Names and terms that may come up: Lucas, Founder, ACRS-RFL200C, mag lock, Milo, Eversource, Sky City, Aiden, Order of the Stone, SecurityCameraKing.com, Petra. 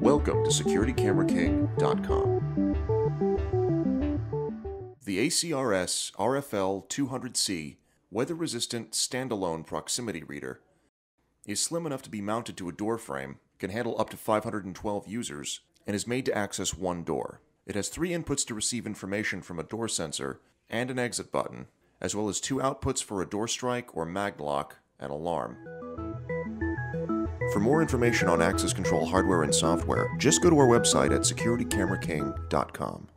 Welcome to SecurityCameraKing.com. The ACRS-RFL200C weather-resistant standalone proximity reader is slim enough to be mounted to a door frame, can handle up to 512 users, and is made to access one door. It has three inputs to receive information from a door sensor and an exit button, as well as two outputs for a door strike or mag lock and alarm. For more information on access control hardware and software, just go to our website at SecurityCameraKing.com.